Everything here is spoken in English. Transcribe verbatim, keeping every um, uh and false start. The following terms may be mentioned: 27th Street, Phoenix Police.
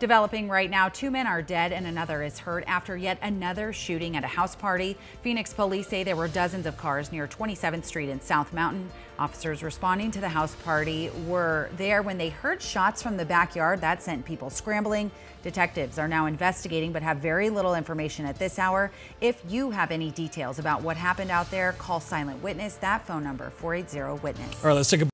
Developing right now, two men are dead and another is hurt after yet another shooting at a house party. Phoenix police say there were dozens of cars near twenty-seventh street in South Mountain. Officers responding to the house party were there when they heard shots from the backyard. That sent people scrambling. Detectives are now investigating but have very little information at this hour. If you have any details about what happened out there, call Silent Witness, that phone number, four eight zero witness. All right, let's take a